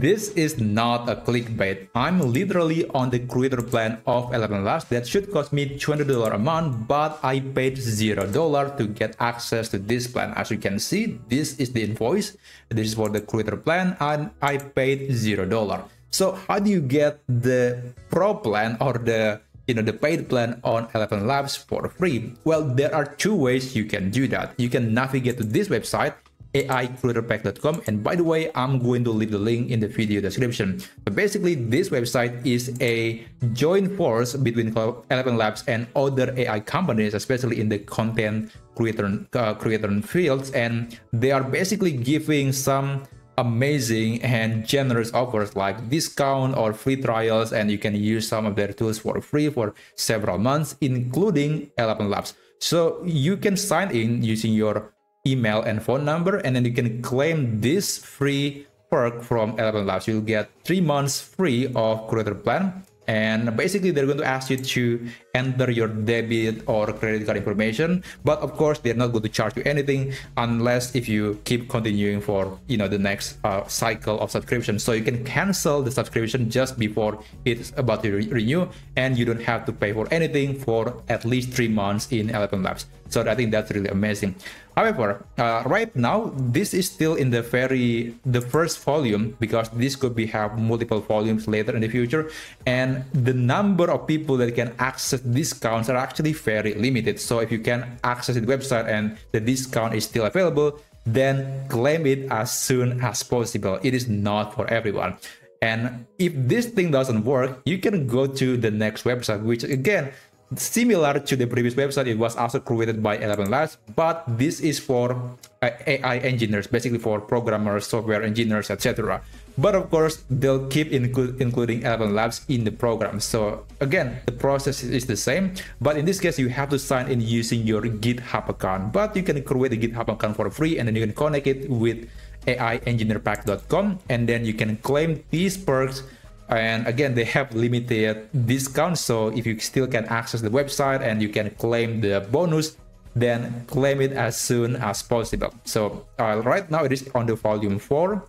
This is not a clickbait. I'm literally on the creator plan of ElevenLabs that should cost me $200 a month, but I paid $0 to get access to this plan. As you can see, this is the invoice. This is for the creator plan and I paid $0. So how do you get the pro plan or the paid plan on ElevenLabs for free? Well, there are two ways you can do that. You can navigate to this website, AICreatorPack.com, and by the way, I'm going to leave the link in the video description. So basically, this website is a joint force between ElevenLabs and other AI companies, especially in the content creator fields, and they are basically giving some amazing and generous offers like discount or free trials, and you can use some of their tools for free for several months, including ElevenLabs. So you can sign in using your email and phone number, and then you can claim this free perk from ElevenLabs. You'll get 3 months free of creator plan, and basically they're going to ask you to enter your debit or credit card information, but of course they're not going to charge you anything unless if you keep continuing for the next cycle of subscription. So you can cancel the subscription just before it's about to renew, and you don't have to pay for anything for at least 3 months in ElevenLabs. So I think that's really amazing. However, right now this is still in the first volume, because this could have multiple volumes later in the future, and the number of people that can access discounts are actually very limited. So if you can access the website and the discount is still available, then claim it as soon as possible. It is not for everyone. And if this thing doesn't work, you can go to the next website, which again, similar to the previous website, it was also created by ElevenLabs, but this is for AI engineers, basically for programmers, software engineers, etc. But of course, they'll keep including ElevenLabs in the program. So again, the process is the same, but in this case, you have to sign in using your GitHub account. But you can create a GitHub account for free, and then you can connect it with AIEngineerPack.com, and then you can claim these perks. And again, they have limited discounts, so if you still can access the website and you can claim the bonus, then claim it as soon as possible. So right now it is on the volume 4.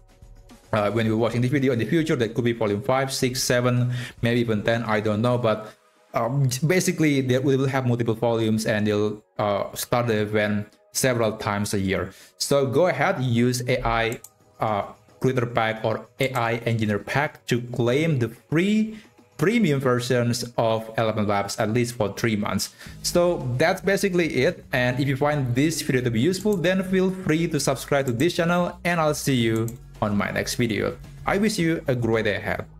When you're watching this video in the future, that could be volume 5, 6, 7, maybe even 10, I don't know. But basically, they will have multiple volumes, and they'll start the event several times a year. So go ahead, use AI Creator Pack or AI Engineer Pack to claim the free premium versions of ElevenLabs, at least for 3 months. So that's basically it, and if you find this video to be useful, then feel free to subscribe to this channel, and I'll see you on my next video. I wish you a great day ahead.